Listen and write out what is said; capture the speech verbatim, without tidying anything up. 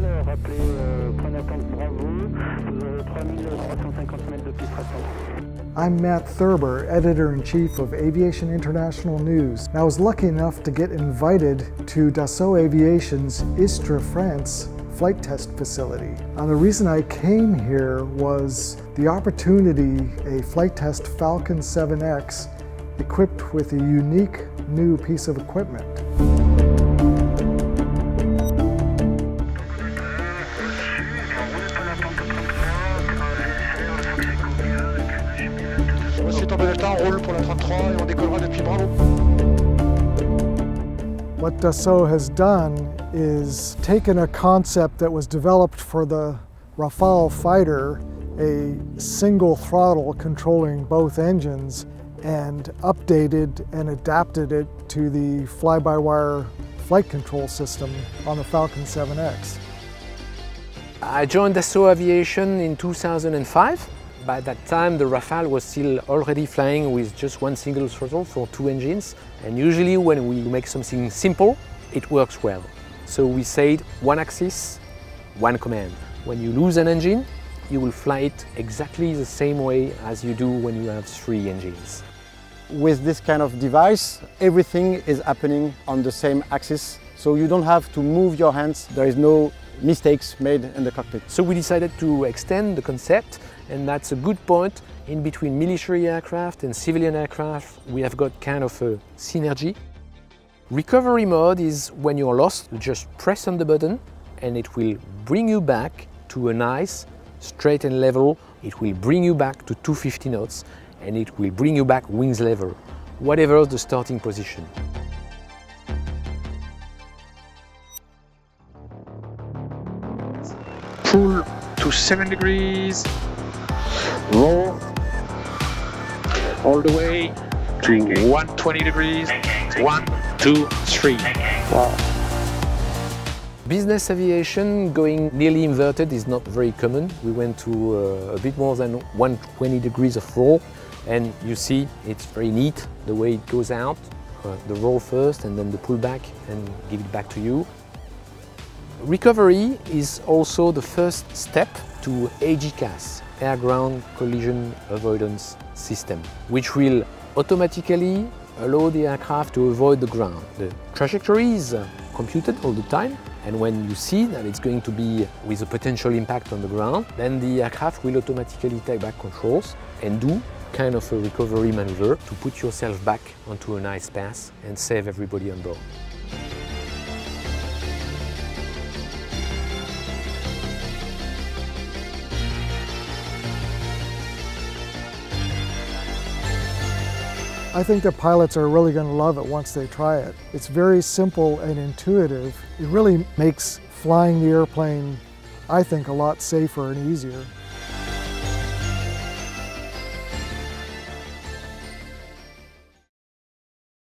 Rafale, rappelez euh, point d'attente Bravo, vous aurez trois mille trois cent cinquante mètres de piste Rafale. I'm Matt Thurber, Editor-in-Chief of Aviation International News, and I was lucky enough to get invited to Dassault Aviation's Istres, France flight test facility. And the reason I came here was the opportunity a flight test Falcon seven X equipped with a unique new piece of equipment. What Dassault has done is taken a concept that was developed for the Rafale fighter, a single throttle controlling both engines, and updated and adapted it to the fly-by-wire flight control system on the Falcon seven X. I joined Dassault Aviation in two thousand five. By that time, the Rafale was still already flying with just one single throttle for two engines. And usually when we make something simple, it works well. So we said one axis, one command. When you lose an engine, you will fly it exactly the same way as you do when you have three engines. With this kind of device, everything is happening on the same axis. So you don't have to move your hands. There is no mistakes made in the cockpit. So we decided to extend the concept, and that's a good point. In between military aircraft and civilian aircraft, we have got kind of a synergy. Recovery mode is when you're lost, you just press on the button and it will bring you back to a nice, straight and level. It will bring you back to two hundred fifty knots and it will bring you back wings level, whatever the starting position. Pull to seven degrees, roll all the way to one hundred twenty degrees, one, two, three. Wow. Business aviation going nearly inverted is not very common. We went to uh, a bit more than one hundred twenty degrees of roll, and you see it's very neat the way it goes out. Uh, the roll first and then the pull back and give it back to you. Recovery is also the first step to A G C A S, Air-Ground Collision Avoidance System, which will automatically allow the aircraft to avoid the ground. The trajectory is computed all the time, and when you see that it's going to be with a potential impact on the ground, then the aircraft will automatically take back controls and do kind of a recovery maneuver to put yourself back onto a nice path and save everybody on board. I think the pilots are really going to love it once they try it. It's very simple and intuitive. It really makes flying the airplane, I think, a lot safer and easier.